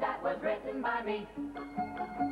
that was written by me.